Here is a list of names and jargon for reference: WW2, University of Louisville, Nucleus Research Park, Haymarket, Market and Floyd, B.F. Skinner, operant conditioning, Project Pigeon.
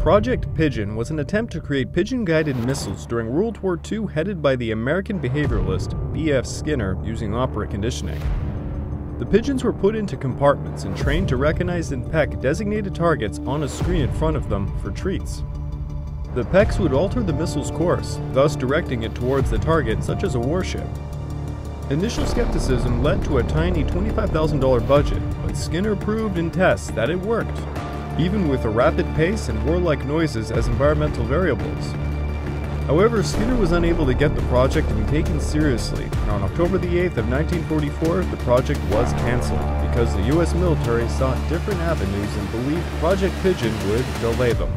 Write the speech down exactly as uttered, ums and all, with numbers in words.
Project Pigeon was an attempt to create pigeon-guided missiles during World War Two headed by the American behavioralist B F Skinner using opera conditioning. The pigeons were put into compartments and trained to recognize and peck designated targets on a screen in front of them for treats. The pecks would alter the missile's course, thus directing it towards the target, such as a warship. Initial skepticism led to a tiny twenty-five thousand dollar budget, but Skinner proved in tests that it worked, even with a rapid pace and warlike noises as environmental variables. However, Skinner was unable to get the project to be taken seriously, and on October the eighth of nineteen forty-four, the project was cancelled because the U S military sought different avenues and believed Project Pigeon would delay them.